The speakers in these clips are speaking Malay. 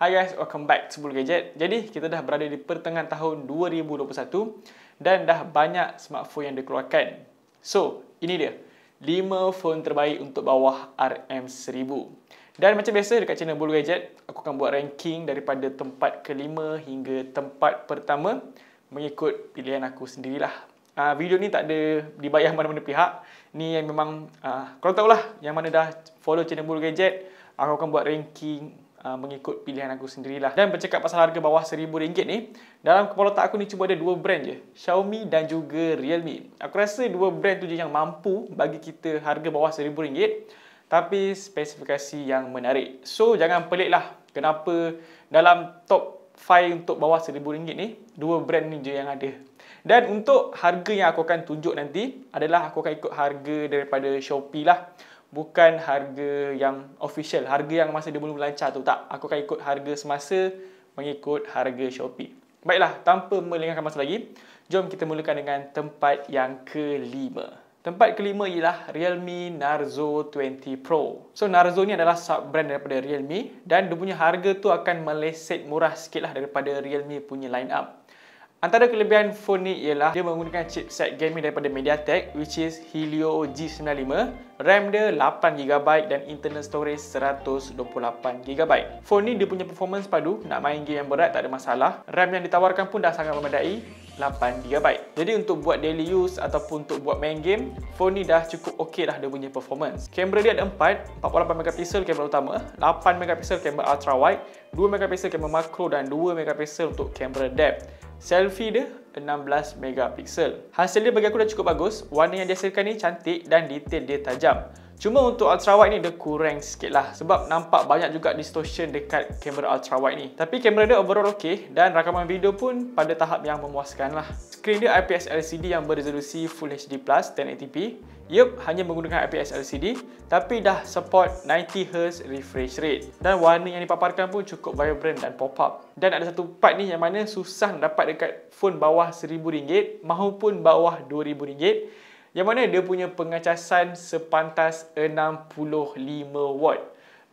Hi guys, welcome back to Bull Gadget. Jadi, kita dah berada di pertengahan tahun 2021 dan dah banyak smartphone yang dikeluarkan. So, ini dia 5 phone terbaik untuk bawah RM1000. Dan macam biasa dekat channel Bull Gadget, aku akan buat ranking daripada tempat kelima hingga tempat pertama mengikut pilihan aku sendirilah. Video ni tak ada dibayar mana-mana pihak. Ni yang memang, korang tahulah yang mana dah follow channel Bull Gadget, aku akan buat ranking mengikut pilihan aku sendirilah. Dan bercakap pasal harga bawah RM1,000 ni, dalam kepala otak aku ni cuma ada dua brand je, Xiaomi dan juga Realme. Aku rasa dua brand tu je yang mampu bagi kita harga bawah RM1,000 tapi spesifikasi yang menarik. So jangan pelik lah kenapa dalam top 5 untuk bawah RM1,000 ni dua brand ni je yang ada. Dan untuk harga yang aku akan tunjuk nanti adalah aku akan ikut harga daripada Shopee lah, bukan harga yang official, harga yang masa dia belum lancar tu, tak. Aku akan ikut harga semasa mengikut harga Shopee. Baiklah, tanpa melengahkan masa lagi, jom kita mulakan dengan tempat yang kelima. Tempat kelima ialah Realme Narzo 20 Pro. So Narzo ni adalah sub-brand daripada Realme dan dia punya harga tu akan meleset murah sikit lah daripada Realme punya line up. Antara kelebihan phone ni ialah dia menggunakan chipset gaming daripada Mediatek, which is Helio G95, RAM dia 8GB dan internal storage 128GB. Phone ni dia punya performance padu, nak main game yang berat tak ada masalah. RAM yang ditawarkan pun dah sangat memadai, 8GB. Jadi untuk buat daily use ataupun untuk buat main game, phone ni dah cukup okey dah dia punya performance. Kamera dia ada 4, 48MP kamera utama, 8MP kamera ultra wide, 2MP kamera makro dan 2MP untuk kamera depth. Selfie dia 16MP. Hasil dia bagi aku dah cukup bagus. Warna yang dihasilkan ni cantik dan detail dia tajam. Cuma untuk ultrawide ni dia kurang sikit lah, sebab nampak banyak juga distortion dekat kamera ultrawide ni. Tapi kamera dia overall okey dan rakaman video pun pada tahap yang memuaskan lah. Skrin dia IPS LCD yang beresolusi Full HD+, 1080p. Yup, hanya menggunakan IPS LCD tapi dah support 90Hz refresh rate. Dan warna yang dipaparkan pun cukup vibrant dan pop up. Dan ada satu part ni yang mana susah nak dapat dekat phone bawah RM1,000 maupun bawah RM2,000. Yang mana dia punya pengecasan sepantas 65W.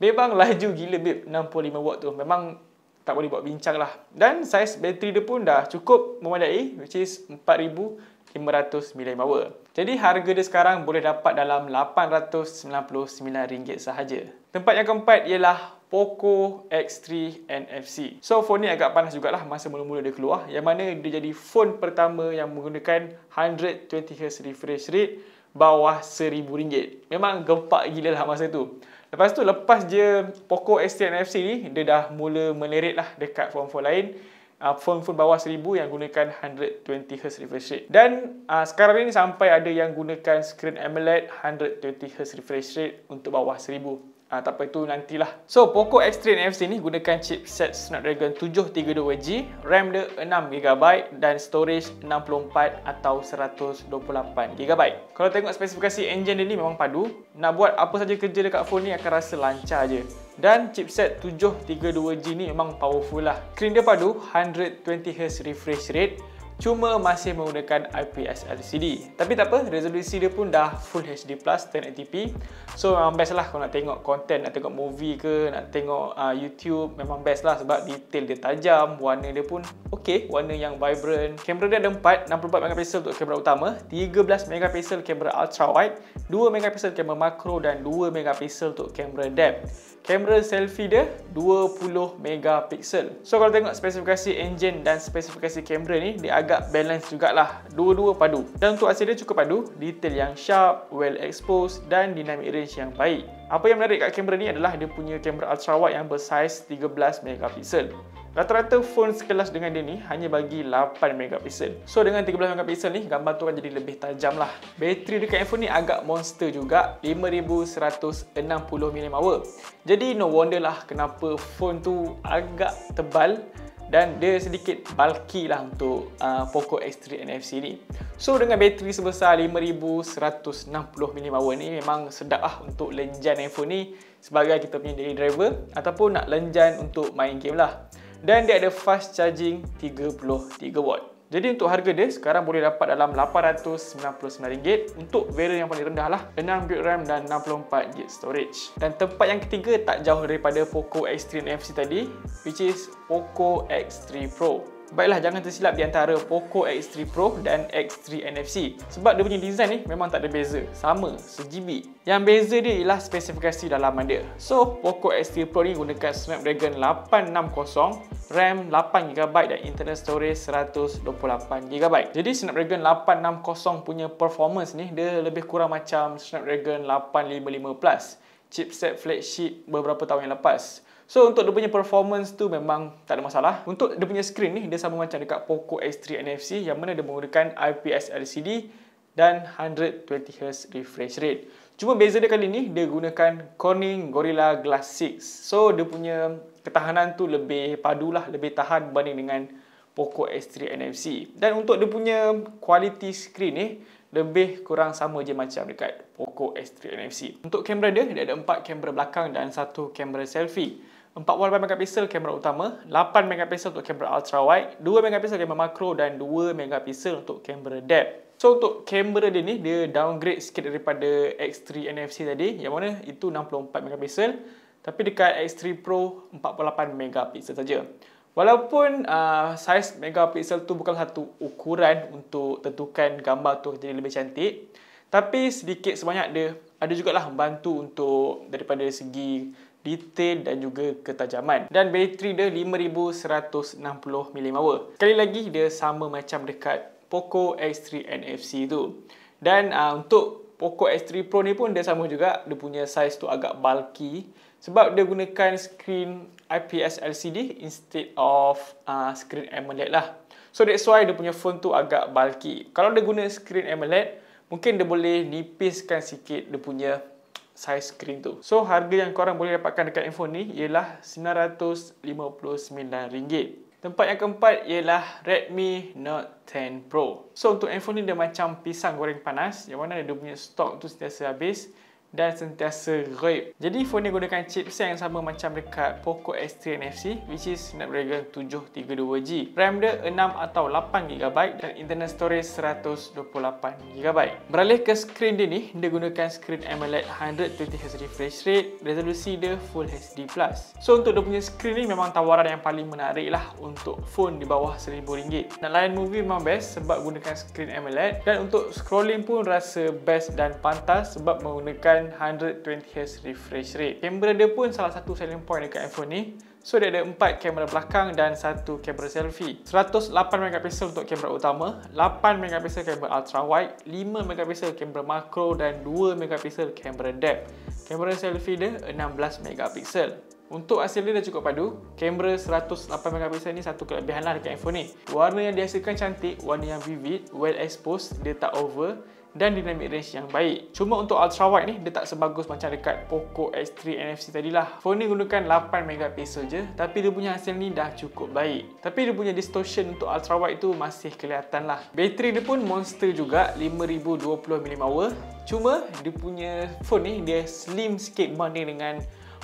Memang laju gila babe, 65W tu. Memang tak boleh buat bincang lah. Dan saiz bateri dia pun dah cukup memadai, which is 4,500mAh. Jadi harga dia sekarang boleh dapat dalam RM899 sahaja. Tempat yang keempat ialah Poco X3 NFC. So phone ni agak panas jugalah masa mula-mula dia keluar, yang mana dia jadi phone pertama yang menggunakan 120Hz refresh rate bawah RM1,000. Memang gempak gila lah masa tu. Lepas tu, lepas je Poco X3 NFC ni, dia dah mula meleret lah dekat phone-phone lain, phone-phone bawah RM1,000 yang gunakan 120Hz refresh rate. Dan sekarang ni sampai ada yang gunakan skrin AMOLED 120Hz refresh rate untuk bawah RM1,000. Tak apa, itu nantilah. So Poco X3 NFC ni gunakan chipset Snapdragon 732G, RAM dia 6GB dan storage 64 atau 128GB. Kalau tengok spesifikasi enjin dia ni memang padu. Nak buat apa saja kerja dekat phone ni akan rasa lancar je. Dan chipset 732G ni memang powerful lah. Skrin dia padu, 120Hz refresh rate, cuma masih menggunakan IPS LCD. Tapi tak apa, resolusi dia pun dah Full HD+, 1080p. So memang best lah kalau nak tengok konten, nak tengok movie ke, nak tengok YouTube, memang best lah sebab detail dia tajam, warna dia pun okey, warna yang vibrant. Kamera dia ada 4, 64MP untuk kamera utama, 13MP kamera ultrawide, 2MP kamera makro dan 2MP untuk kamera depth. Kamera selfie dia 20MP. So kalau tengok spesifikasi enjin dan spesifikasi kamera ni, dia agak balance jugalah. Dua-dua padu. Dan untuk hasil dia cukup padu. Detail yang sharp, well exposed dan dynamic range yang baik. Apa yang menarik kat kamera ni adalah dia punya kamera ultrawide yang bersaiz 13MP. Rata-rata phone sekelas dengan dia ni hanya bagi 8MP. So dengan 13MP ni, gambar tu akan jadi lebih tajam lah. Bateri dekat handphone ni agak monster juga, 5,160mAh. Jadi no wonder lah kenapa phone tu agak tebal dan dia sedikit bulky lah untuk Poco X3 NFC ni. So dengan bateri sebesar 5,160mAh ni, memang sedap lah untuk lenjan handphone ni sebagai kita punya daily driver ataupun nak lenjan untuk main game lah. Dan dia ada fast charging 33W. Jadi untuk harga dia sekarang boleh dapat dalam RM899 untuk varian yang paling rendah lah, 6GB RAM dan 64GB storage. Dan tempat yang ketiga tak jauh daripada Poco X3 NFC tadi, which is Poco X3 Pro. Baiklah, jangan tersilap di antara Poco X3 Pro dan X3 NFC sebab dia punya design ni memang tak ada beza, sama se-GB. Yang beza dia ialah spesifikasi dalaman dia. So, Poco X3 Pro ni gunakan Snapdragon 860, RAM 8GB dan internal storage 128GB. Jadi Snapdragon 860 punya performance ni dia lebih kurang macam Snapdragon 855+, chipset flagship beberapa tahun yang lepas. So untuk dia punya performance tu memang tak ada masalah. Untuk dia punya screen ni dia sama macam dekat Poco X3 NFC yang mana dia menggunakan IPS LCD dan 120Hz refresh rate. Cuma beza dia kali ni dia gunakan Corning Gorilla Glass 6. So dia punya ketahanan tu lebih padulah, lebih tahan berbanding dengan Poco X3 NFC. Dan untuk dia punya quality screen ni lebih kurang sama je macam dekat Poco X3 NFC. Untuk kamera dia, dia ada 4 kamera belakang dan 1 kamera selfie. 4.8MP kamera utama, 8MP untuk kamera ultra wide, 2MP kamera makro dan 2MP untuk kamera depth. So untuk kamera dia ni, dia downgrade sikit daripada X3 NFC tadi yang mana itu 64MP, tapi dekat X3 Pro 48MP saja. Walaupun saiz megapiksel tu bukan satu ukuran untuk tentukan gambar tu jadi lebih cantik, tapi sedikit sebanyak dia ada jugalah membantu untuk daripada segi detail dan juga ketajaman. Dan bateri dia 5160mAh. Sekali lagi dia sama macam dekat Poco X3 NFC tu. Dan untuk Poco X3 Pro ni pun dia sama juga, dia punya saiz tu agak bulky sebab dia gunakan skrin IPS LCD instead of screen AMOLED lah. So that's why dia punya phone tu agak bulky. Kalau dia guna screen AMOLED, mungkin dia boleh nipiskan sikit dia punya size screen tu. So harga yang korang boleh dapatkan dekat handphone ni ialah RM959. Tempat yang keempat ialah Redmi Note 10 Pro. So untuk handphone ni dia macam pisang goreng panas yang mana dia punya stok tu sentiasa habis dan sentiasa gaib. Jadi phone ni gunakan chipset yang sama macam dekat Poco X3 NFC, which is Snapdragon 732G. RAM dia 6 atau 8GB dan internal storage 128GB. Beralih ke skrin dia ni, dia gunakan skrin AMOLED 120Hz refresh rate, resolusi dia Full HD+. So untuk dia punya skrin ni memang tawaran yang paling menarik lah untuk phone di bawah RM1,000. Nak layan movie memang best sebab gunakan skrin AMOLED, dan untuk scrolling pun rasa best dan pantas sebab menggunakan 120Hz refresh rate. Kamera dia pun salah satu selling point dekat iPhone ni. So dia ada 4 kamera belakang dan 1 kamera selfie. 108MP untuk kamera utama, 8MP kamera ultra wide, 5MP kamera makro dan 2MP kamera depth. Kamera selfie dia 16MP. Untuk hasil dia dah cukup padu. Kamera 108MP ni satu kelebihan lah dekat handphone ni. Warna yang dihasilkan cantik, warna yang vivid, well exposed, dia tak over dan dynamic range yang baik. Cuma untuk ultra wide ni dia tak sebagus macam dekat Poco X3 NFC tadilah. Phone ni gunakan 8MP je, tapi dia punya hasil ni dah cukup baik. Tapi dia punya distortion untuk ultra wide tu masih kelihatan lah. Bateri dia pun monster juga, 5020mAh. Cuma dia punya phone ni dia slim sikit banding dengan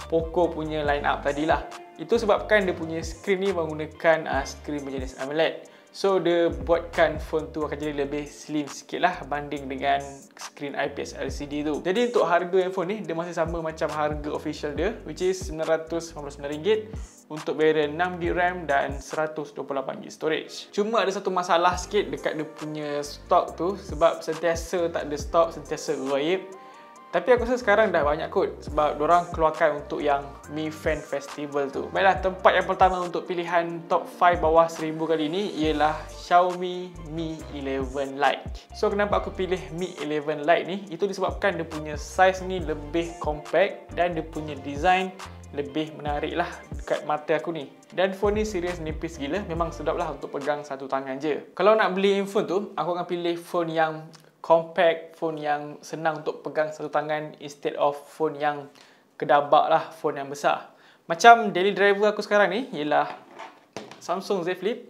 Poco punya line up tadilah. Itu sebabkan dia punya skrin ni menggunakan skrin berjenis AMOLED. So dia buatkan phone tu akan jadi lebih slim sikit lah banding dengan skrin IPS LCD tu. Jadi untuk harga handphone ni dia masih sama macam harga official dia, which is RM999 untuk varian 6GB RAM dan 128GB storage. Cuma ada satu masalah sikit dekat dia punya stok tu sebab sentiasa tak ada stok, sentiasa gaib. Tapi aku rasa sekarang dah banyak kot sebab diorang keluarkan untuk yang Mi Fan Festival tu. Baiklah, tempat yang pertama untuk pilihan top 5 bawah RM1,000 kali ni ialah Xiaomi Mi 11 Lite. So kenapa aku pilih Mi 11 Lite ni? Itu disebabkan dia punya saiz ni lebih compact dan dia punya design lebih menarik lah dekat mata aku ni. Dan phone ni serius nipis gila, memang sedap lah untuk pegang satu tangan je. Kalau nak beli handphone tu, aku akan pilih phone yang compact, phone yang senang untuk pegang satu tangan instead of phone yang kedabak lah, phone yang besar. Macam daily driver aku sekarang ni ialah Samsung Z Flip.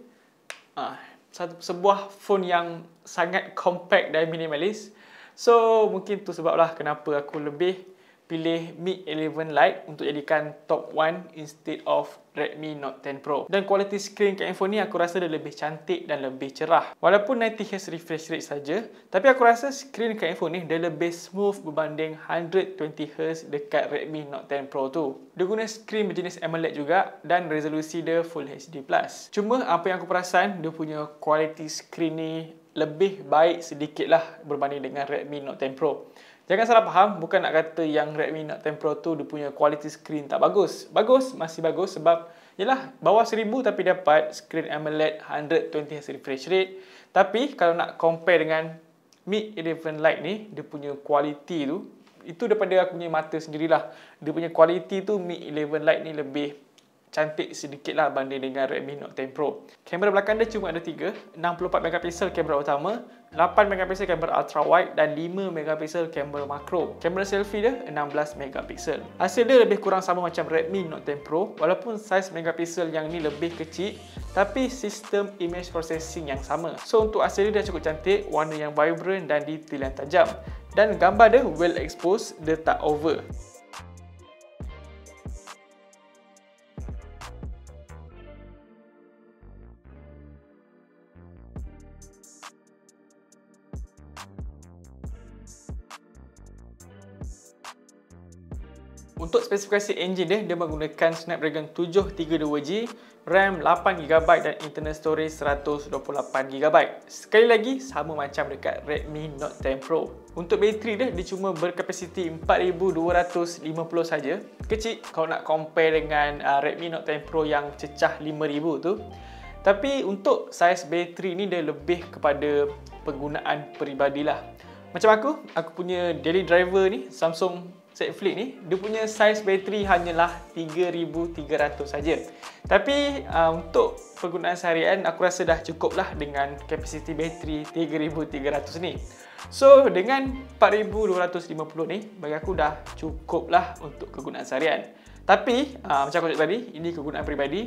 Sebuah phone yang sangat compact dan minimalis. So mungkin tu sebablah kenapa aku lebih pilih Mi 11 Lite untuk jadikan top 1 instead of Redmi Note 10 Pro. Dan kualiti skrin kat handphone ni aku rasa dia lebih cantik dan lebih cerah. Walaupun 90Hz refresh rate saja, tapi aku rasa skrin kat handphone ni dia lebih smooth berbanding 120Hz dekat Redmi Note 10 Pro tu. Dia guna skrin berjenis AMOLED juga dan resolusi dia Full HD+. Cuma apa yang aku perasan, dia punya kualiti skrin ni lebih baik sedikit lah berbanding dengan Redmi Note 10 Pro. Jangan salah faham, bukan nak kata yang Redmi Note 10 Pro tu dia punya quality screen tak bagus. Bagus, masih bagus sebab yalah bawah 1000 tapi dapat screen AMOLED 120Hz refresh rate. Tapi kalau nak compare dengan Mi 11 Lite ni, dia punya quality tu, itu daripada aku punya mata sendirilah. Dia punya quality tu Mi 11 Lite ni lebih cantik sedikit lah banding dengan Redmi Note 10 Pro. Kamera belakang dia cuma ada 3, 64MP kamera utama, 8MP kamera ultra wide dan 5MP kamera makro. Kamera selfie dia 16MP. Hasil dia lebih kurang sama macam Redmi Note 10 Pro walaupun saiz megapixel yang ni lebih kecil tapi sistem image processing yang sama. So untuk hasil dia cukup cantik, warna yang vibrant dan detail yang tajam. Dan gambar dia well exposed, dia tak over. Untuk spesifikasi enjin dia, dia menggunakan Snapdragon 732G, RAM 8GB dan internal storage 128GB. Sekali lagi, sama macam dekat Redmi Note 10 Pro. Untuk bateri dia, dia cuma berkapasiti 4250 saja. Kecil kalau nak compare dengan Redmi Note 10 Pro yang cecah 5000 tu. Tapi untuk saiz bateri ni, dia lebih kepada penggunaan peribadilah. Macam aku punya daily driver ni, Samsung Z Flip ni, dia punya saiz bateri hanyalah 3300 saja. Tapi untuk penggunaan seharian aku rasa dah cukup lah dengan kapasiti bateri 3300 ni. So dengan 4250 ni bagi aku dah cukup lah untuk kegunaan seharian. Tapi macam aku cakap tadi, ini kegunaan peribadi.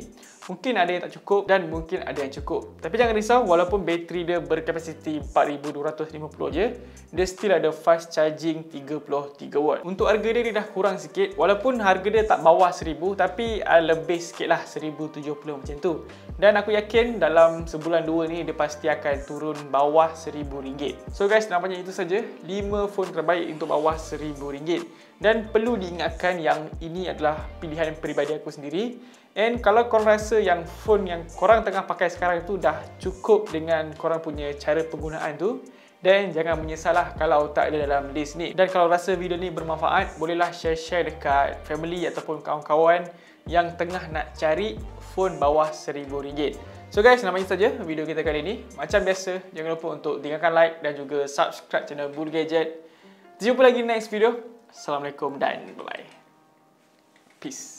Mungkin ada yang tak cukup dan mungkin ada yang cukup. Tapi jangan risau, walaupun bateri dia berkapasiti 4250 je, dia still ada fast charging 33W. Untuk harga dia, dah kurang sikit. Walaupun harga dia tak bawah 1000, tapi lebih sikit lah, 1070 macam tu. Dan aku yakin dalam sebulan 2 ni dia pasti akan turun bawah RM1,000. So guys, nampaknya itu saja 5 phone terbaik untuk bawah RM1,000. Dan perlu diingatkan yang ini adalah pilihan peribadi aku sendiri. And kalau korang rasa yang phone yang korang tengah pakai sekarang tu dah cukup dengan korang punya cara penggunaan tu, dan jangan menyesallah kalau tak ada dalam list ni. Dan kalau rasa video ni bermanfaat, bolehlah share dekat family ataupun kawan-kawan yang tengah nak cari phone bawah RM1,000. So guys, namanya saja video kita kali ini. Macam biasa, jangan lupa untuk tinggalkan like dan juga subscribe channel Bull Gadget. Jumpa lagi next video. Assalamualaikum dan bye-bye. Peace.